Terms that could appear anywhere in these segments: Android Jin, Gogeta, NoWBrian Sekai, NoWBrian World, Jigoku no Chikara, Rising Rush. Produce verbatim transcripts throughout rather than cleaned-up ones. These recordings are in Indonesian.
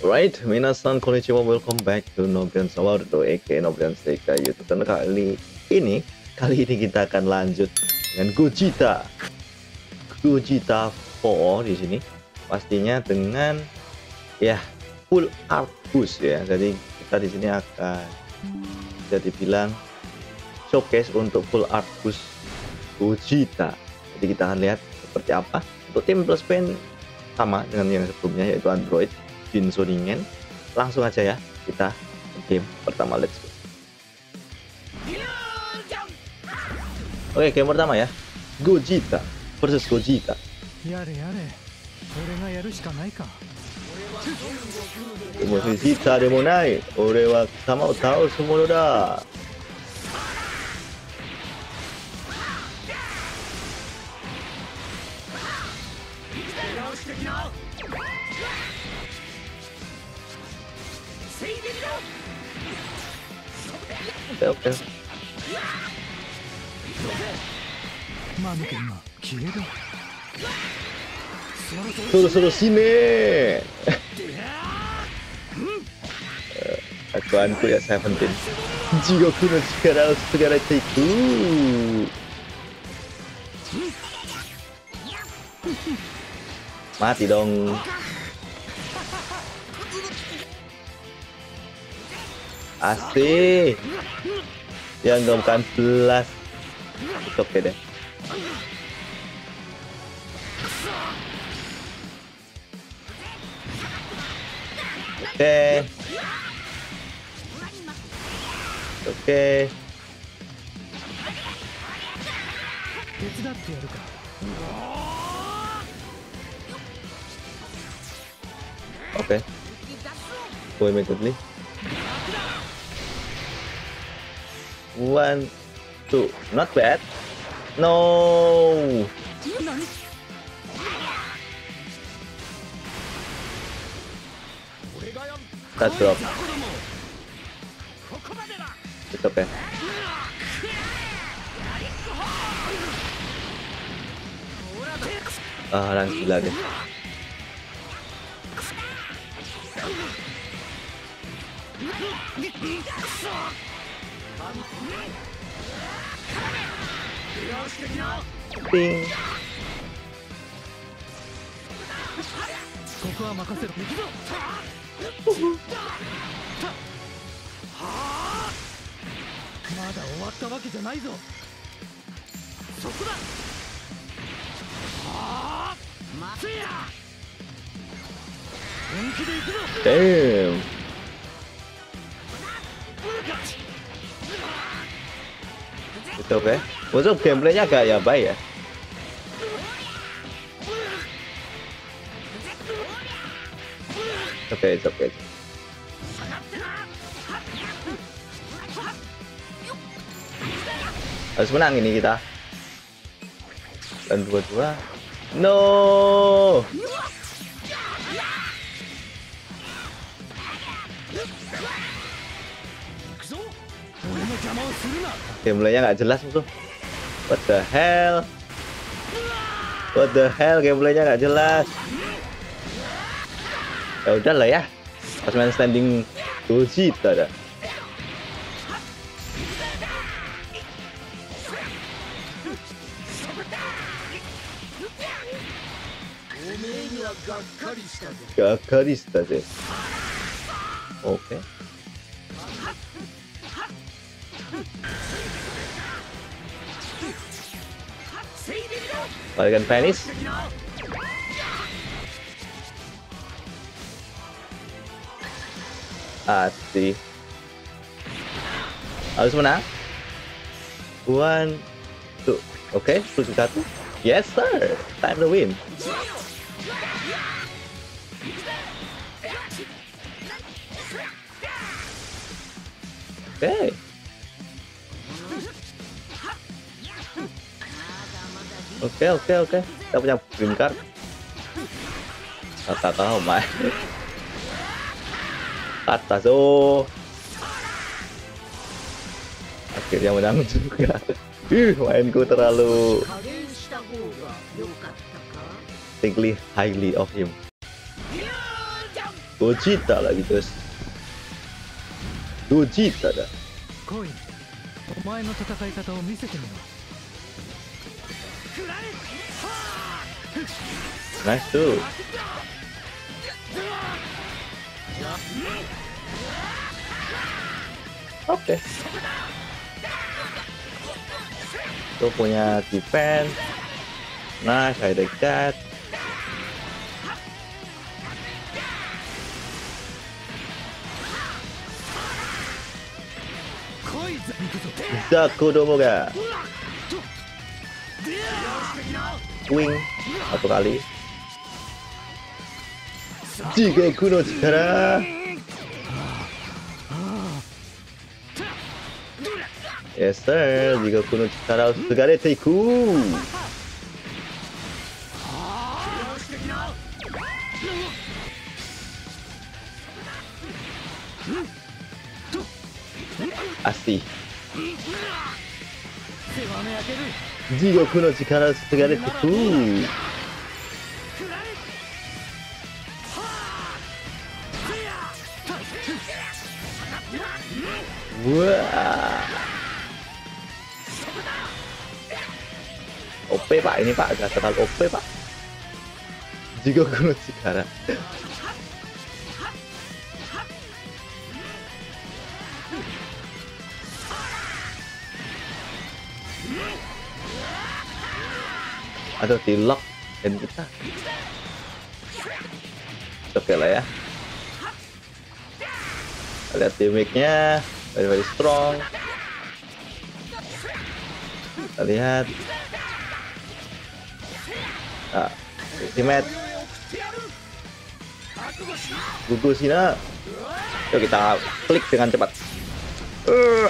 Alright, minasan konnichiwa, welcome back to NoWBrian World, aka NoWBrian Sekai YouTube. Dan kali ini, kali ini kita akan lanjut dengan Gogeta, Gogeta empat di sini. Pastinya dengan ya full art boost ya. Jadi kita di sini akan bisa dibilang showcase untuk full art boost Gogeta. Jadi kita akan lihat seperti apa. Untuk tim plus pen sama dengan yang sebelumnya, yaitu Android Jin. Langsung aja ya, kita game pertama, let's go. Oke, okay, game pertama ya, Gogeta versus Gogeta. Gogeta demonai, ore wa sama tau semua da. Oke, oke. Suruh-suruh sini. Akuanku ya, tujuh belas. Jigoku no Chikara segala itu. Mati dong. Asih. Yang gomkan belas. Oke deh. Oke. Oke. Oke. Go immediately. One, two, not bad. No. That drop. It's okay. Ah, langsung lagi. Ting. Damn. Itu oke. Untuk gameplaynya agak ya baik ya. Oke, oke, oke. Harus menang ini kita. Dan dua dua. No. Gameplaynya nggak jelas tuh. What the hell? What the hell? Gameplaynya nggak jelas. Ya udahlah ya. Pas main standing Gogeta dah. Gakarista deh. Oke. Okay. Balikan penis. Asih. Harus menang. One, two. Oke, sepuluh satu. Yes sir. Time to win. Oke. Okay. Oke, okay, oke, okay, oke. Okay. Kita punya green card. Kata tahu main. Kata so. Akhirnya menang juga. Ih, mainku terlalu thinkly highly of him. Gogeta lagi terus. Gogeta dah. Nice tuh. Oke. Okay. Tuh punya defense. Nice, I like that. Zaku domo ga. Wing satu kali. Jigoku no Chikara. Yes sir, Jigoku no Chikara sugarete iku. Asih. Jigoku no Chikara sugarete iku. Wah, O P pak, ini pak, gak terlalu O P pak. Jigoku no Chikara. Aduh, di lock dan kita. Oke lah ya. Lihat gimmicknya. Very very strong. Kita lihat. Ah, ultimate. Gugus Hina. Yuk kita klik dengan cepat. Uh.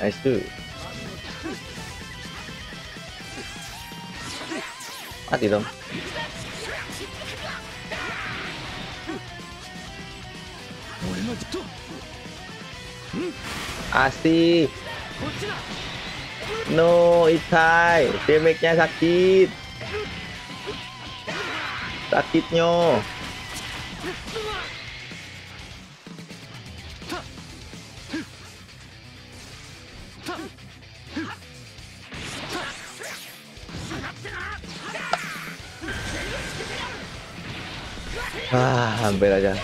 Nice tuh. Mati dong. Asih. No, itai. Damage-nya sakit. Sakitnya. Ah, hampir aja.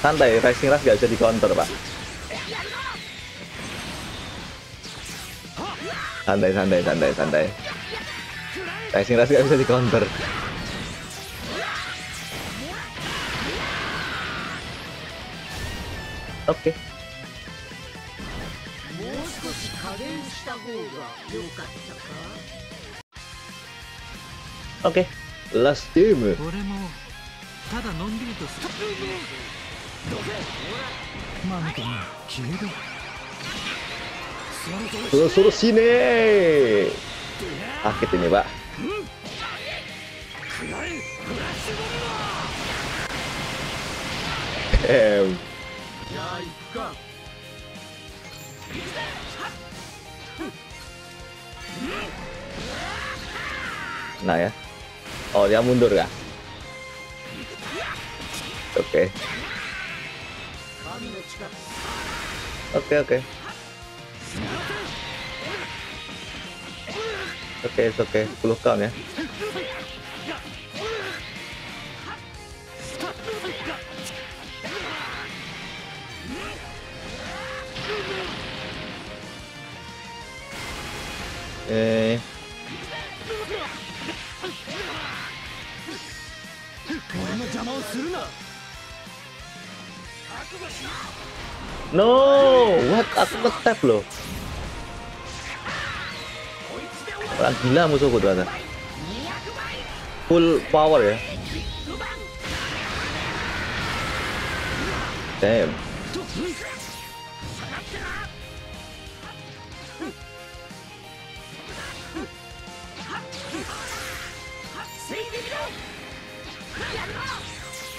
Santai, Rising Rush gak bisa di counter pak. Santai, santai, santai, santai. Rising Rush gak bisa di counter. Oke. Okay. Oke, okay. Last game. Suruh-suruh sini. Sakit ini pak. Damn. Nah ya. Oh dia mundur ya. Oke. Okay. Oke okay, oke. Okay. Oke okay, oke okay. sepuluh count ya. Eh. No, what? Aku ngetap loh. Orang gila musuhku ternyata. Full power ya. Damn.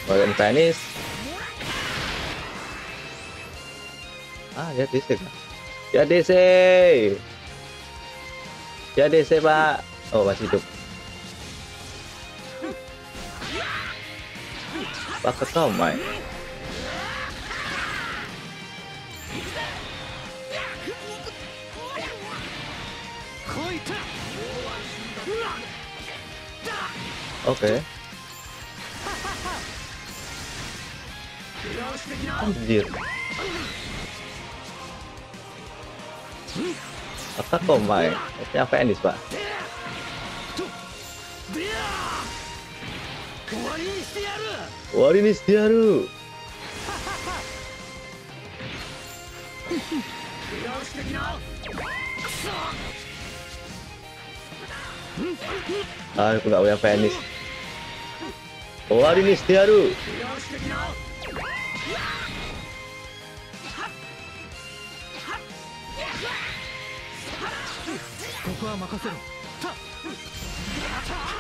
Bagian Chinese. Ah, lihat listrik. Ya D C. Ya D C, Pak. Oh, masih hidup. Pak ketomai. Oke. Okay. Anjir. Apa komai? Ini apa endis, Pak? Warini Setiaru. Ah, aku nggak punya penis. Warini Setiaru.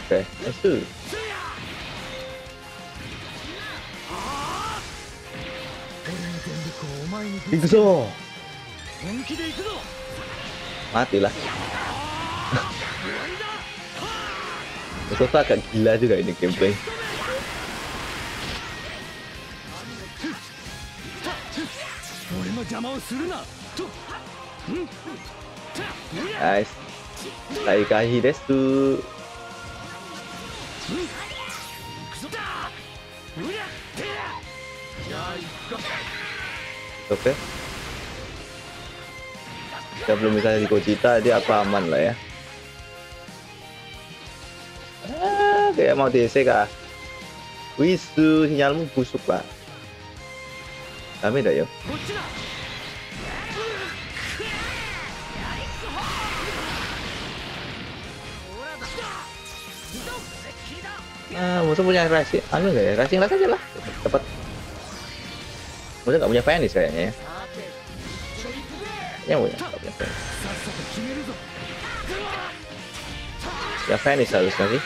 Oke, let's do. Ikuzo. Matilah. Terus agak gila juga ini gameplay. Guys, Taikahi desu. Oke. Okay. Kita belum bisa di Gogeta, dia apa aman lah ya. Ah, kayak mau D C kah? Wisu, sinyalmu busuk, Pak. Kami dah ya. Ah, musuh punya racing, anu nggak ya? Racing aja lah, dapat. Musuh nggak punya penis kayaknya ya? Ya punya, nggak punya penis. Ya penis harus nanti.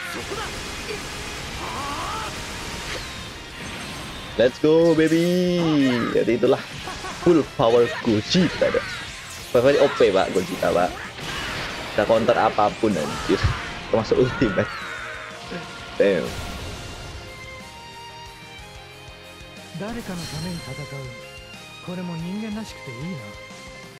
Let's go baby. Jadi itulah full power Gogeta ada. Pokoknya O P Pak Gogeta Pak. Kita counter apapun anjir. Termasuk ultimate. Damn. Dareka no tame ni tatakau. Kore mo ningen rashikute ii na.